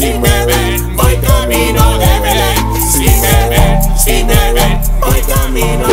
si me ven, voy camino de Belén. Si me ven, voy camino de Belén.